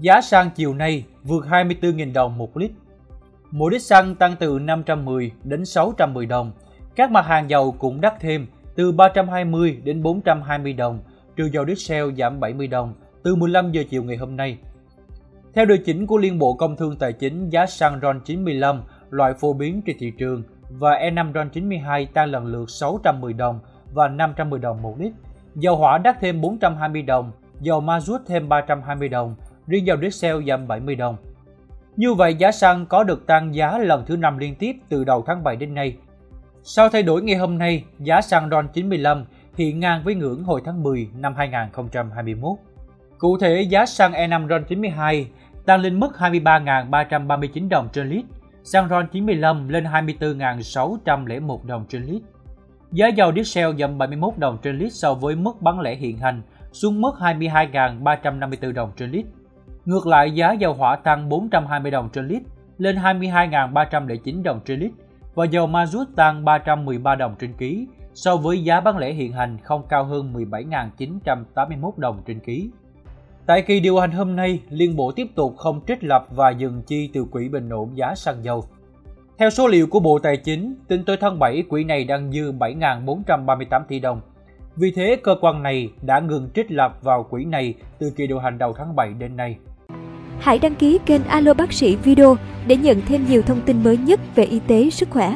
Giá xăng chiều nay vượt 24.000 đồng một lít. Mỗi lít xăng tăng từ 510 đến 610 đồng. Các mặt hàng dầu cũng đắt thêm từ 320 đến 420 đồng, trừ dầu diesel giảm 70 đồng từ 15 giờ chiều ngày hôm nay. Theo điều chỉnh của Liên Bộ Công Thương Tài chính, giá xăng RON 95 loại phổ biến trên thị trường và E5 RON 92 tăng lần lượt 610 đồng và 510 đồng một lít. Dầu hỏa đắt thêm 420 đồng, dầu ma rút thêm 320 đồng, riêng dầu diesel giảm 70 đồng. Như vậy, giá xăng có được tăng giá lần thứ 5 liên tiếp từ đầu tháng 7 đến nay. Sau thay đổi ngày hôm nay, giá xăng RON 95 hiện ngang với ngưỡng hồi tháng 10 năm 2021. Cụ thể, giá xăng E5 RON 92 tăng lên mức 23.339 đồng trên lít, xăng RON 95 lên 24.601 đồng trên lít. Giá dầu diesel giảm 71 đồng trên lít so với mức bán lẻ hiện hành, xuống mức 22.354 đồng trên lít. Ngược lại, giá dầu hỏa tăng 420 đồng trên lít, lên 22.309 đồng trên lít, và dầu ma rút tăng 313 đồng trên ký, so với giá bán lẻ hiện hành không cao hơn 17.981 đồng trên ký. Tại kỳ điều hành hôm nay, Liên Bộ tiếp tục không trích lập và dừng chi từ quỹ bình ổn giá xăng dầu. Theo số liệu của Bộ Tài chính, tính tới tháng 7, quỹ này đang dư 7.438 tỷ đồng. Vì thế, cơ quan này đã ngừng trích lập vào quỹ này từ kỳ điều hành đầu tháng 7 đến nay. Hãy đăng ký kênh Alo Bác sĩ Video để nhận thêm nhiều thông tin mới nhất về y tế, sức khỏe.